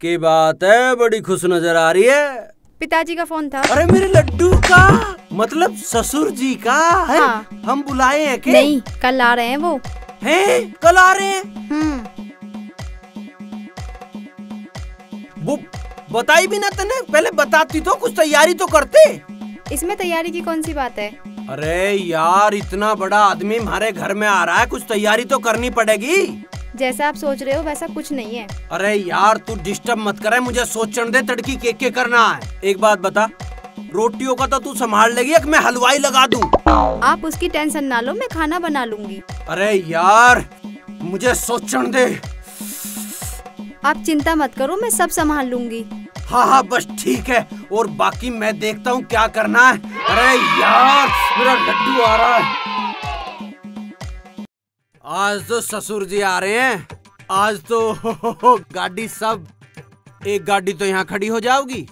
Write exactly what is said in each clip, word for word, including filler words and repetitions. की बात है, बड़ी खुश नजर आ रही है। पिताजी का फोन था। अरे मेरे लड्डू का, मतलब ससुर जी का है? हाँ। हम बुलाए हैं कि नहीं? कल आ रहे हैं वो। हैं? कल आ रहे हैं? वो बताई भी ना तने, पहले बताती तो, कुछ तैयारी तो करते। इसमें तैयारी की कौन सी बात है? अरे यार, इतना बड़ा आदमी हमारे घर में आ रहा है, कुछ तैयारी तो करनी पड़ेगी। जैसा आप सोच रहे हो वैसा कुछ नहीं है। अरे यार तू डिस्टर्ब मत करे मुझे, सोचने दे, तड़की के के करना है। एक बात बता, रोटियों का तो तू संभाल लेगी, एक मैं हलवाई लगा दूं। आप उसकी टेंशन ना लो, मैं खाना बना लूंगी। अरे यार मुझे सोचने दे। आप चिंता मत करो, मैं सब संभाल लूंगी। हाँ हाँ बस ठीक है, और बाकी मैं देखता हूँ क्या करना है। अरे यार मेरा लड्डू आ रहा है। आज तो ससुर जी आ रहे हैं। आज तो हो हो हो, गाड़ी सब, एक गाड़ी तो यहाँ खड़ी हो जाओगी,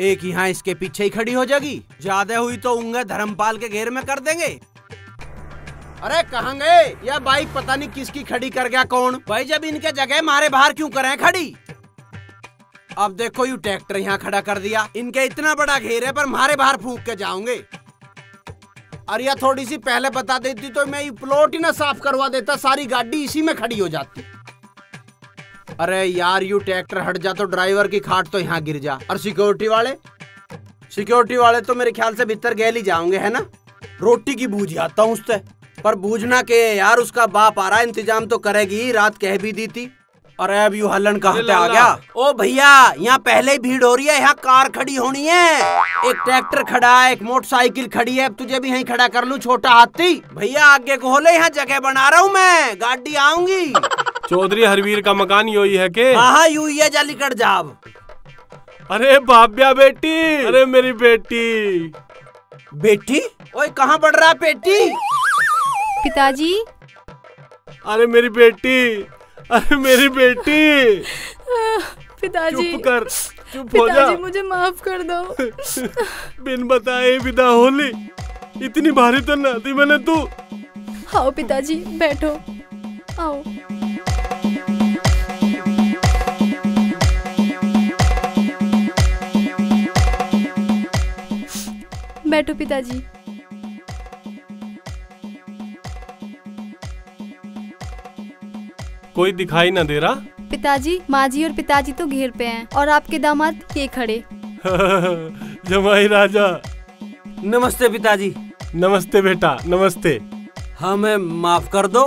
एक यहाँ इसके पीछे ही खड़ी हो जाएगी। ज्यादा हुई तो उंगे धर्मपाल के घेर में कर देंगे। अरे कहाँ गए? यह बाइक पता नहीं किसकी खड़ी कर गया कौन। भाई जब इनके जगह मारे बाहर क्यों करें खड़ी? अब देखो यू ट्रैक्टर यहाँ खड़ा कर दिया। इनके इतना बड़ा घेर है पर मारे बाहर फूंक के जाओगे। अरे यार थोड़ी सी पहले बता देती तो मैं ये प्लॉट ही ना साफ करवा देता, सारी गाड़ी इसी में खड़ी हो जाती। अरे यार यू ट्रैक्टर हट जा तो ड्राइवर की खाट तो यहाँ गिर जा। और सिक्योरिटी वाले, सिक्योरिटी वाले तो मेरे ख्याल से भीतर गए ही जाओगे, है ना? रोटी की बूझ आता हूँ उससे, पर बूझना के यार उसका बाप आ रहा, इंतजाम तो करेगी, रात कह भी दी थी। अरे अब यू हलन कहाँ पे आ गया? ओ भैया यहाँ पहले ही भीड़ हो रही है, यहाँ कार खड़ी होनी है, एक ट्रैक्टर खड़ा है, एक मोटरसाइकिल खड़ी है। अब तुझे भी यहीं खड़ा कर लूँ छोटा हाथी? भैया आगे को होले, यहाँ जगह बना रहा हूँ मैं, गाड़ी आऊंगी। चौधरी हरवीर का मकान यू ही है के? हाँ यू ही है, जाली कट जाब। अरे भाभ्या बेटी, अरे मेरी बेटी। बेटी? ओए कहाँ बढ़ रहा है बेटी? पिताजी, अरे मेरी बेटी, अरे मेरी बेटी। पिताजी चुप कर, चुप हो जा। मुझे माफ कर दो। बिन बताए विदा होली, इतनी भारी तो ना थी मैंने। तू आओ पिताजी, बैठो, आओ। बैठो पिताजी। कोई दिखाई ना दे रहा? पिताजी, माँ जी और पिताजी तो घेर पे हैं, और आपके दामाद ये खड़े। जमाई राजा। नमस्ते पिताजी। नमस्ते बेटा, नमस्ते। हमें माफ कर दो।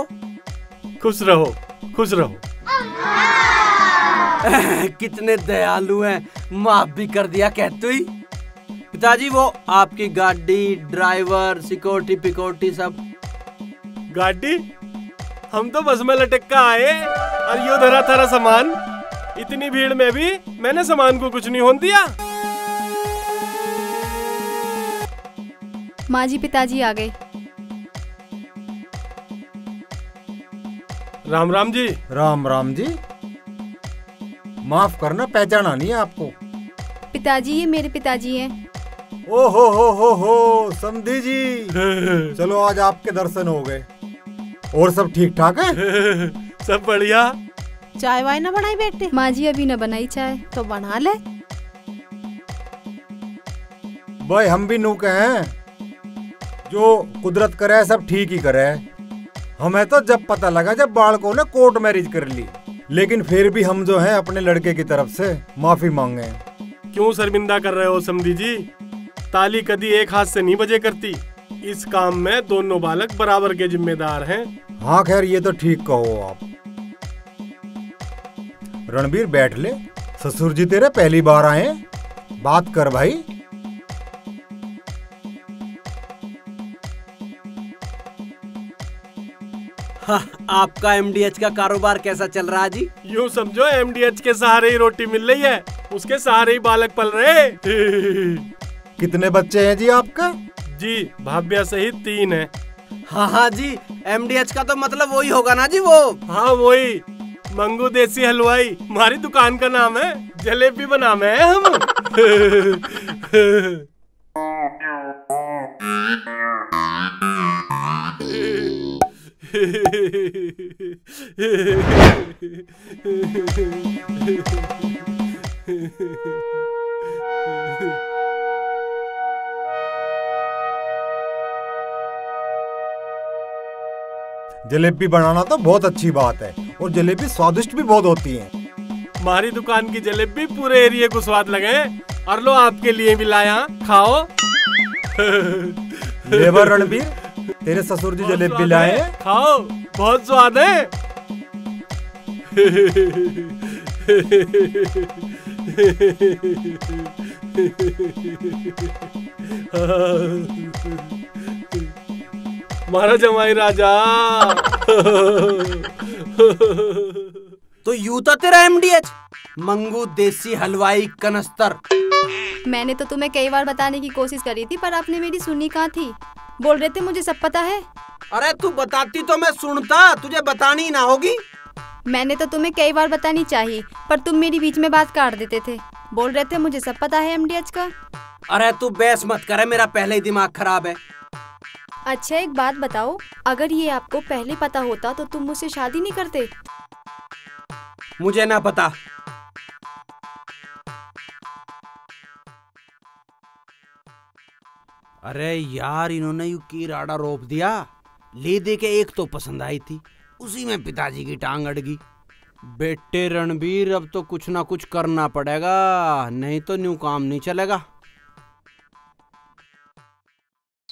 खुश रहो, खुश रहो। कितने दयालु हैं, माफ भी कर दिया कहते ही। पिताजी वो आपकी गाड़ी, ड्राइवर, सिक्योरिटी पिकोटी सब। गाड़ी? हम तो बस में लटका आए, और यो धरा थारा सामान। इतनी भीड़ में भी मैंने सामान को कुछ नहीं होने दिया। माँ जी पिताजी आ गए। राम राम जी। राम राम जी। माफ करना, पहचाना नहीं है आपको। पिताजी ये मेरे पिताजी हैं। ओ हो हो हो हो, समधी जी। चलो आज आपके दर्शन हो गए। और सब ठीक ठाक है? सब बढ़िया। चाय वाय ना बनाई बेटे? माँ जी अभी ना बनाई चाय। तो बना ले भाई, हम भी नूके हैं, जो कुदरत करे सब ठीक ही करे। हमें तो जब पता लगा जब बालकों ने कोर्ट मैरिज कर ली, लेकिन फिर भी हम जो हैं अपने लड़के की तरफ से माफी मांगे। क्यों शर्मिंदा कर रहे हो समधी जी? ताली कभी एक हाथ से नहीं बजे करती, इस काम में दोनों बालक बराबर के जिम्मेदार हैं। हाँ खैर ये तो ठीक कहो आप। रणबीर बैठ ले, ससुर जी तेरे पहली बार आए, बात कर भाई। हाँ, आपका एमडीएच का कारोबार कैसा चल रहा है जी? यूँ समझो एमडीएच के सहारे ही रोटी मिल रही है, उसके सहारे ही बालक पल रहे। कितने बच्चे हैं जी आपका? जी भाभ्या सहित तीन है। हाँ हाँ जी, एमडीएच का तो मतलब वही होगा ना जी? वो हाँ वही, मंगू देसी हलवाई हमारी दुकान का नाम है, जलेबी बनाम है हम। जलेबी बनाना तो बहुत अच्छी बात है और जलेबी स्वादिष्ट भी बहुत होती है। हमारी दुकान की जलेबी पूरे एरिया को स्वाद लगे और लो आपके लिए भी लाया, खाओ। लेबर रणबीर, तेरे ससुर जी जलेबी लाए, खाओ, बहुत स्वाद है। महाराज जमाई राजा। तो यू तो तेरा एमडीएच मंगू देसी हलवाई कनस्तर। मैंने तो तुम्हें कई बार बताने की कोशिश करी थी पर आपने मेरी सुनी कहाँ थी। बोल रहे थे मुझे सब पता है। अरे तू बताती तो मैं सुनता, तुझे बतानी ना होगी। मैंने तो तुम्हें कई बार बतानी चाहिए पर तुम मेरी बीच में बात काट देते थे। बोल रहे थे मुझे सब पता है एमडीएच का। अरे तू बहस मत करे, मेरा पहले ही दिमाग खराब है। अच्छा एक बात बताओ, अगर ये आपको पहले पता होता तो तुम मुझसे शादी नहीं करते। मुझे ना पता। अरे यार इन्होंने यू कीराड़ा रोप दिया। ले दे के एक तो पसंद आई थी, उसी में पिताजी की टांग अड़ गई। बेटे रणबीर अब तो कुछ ना कुछ करना पड़ेगा, नहीं तो न्यू काम नहीं चलेगा।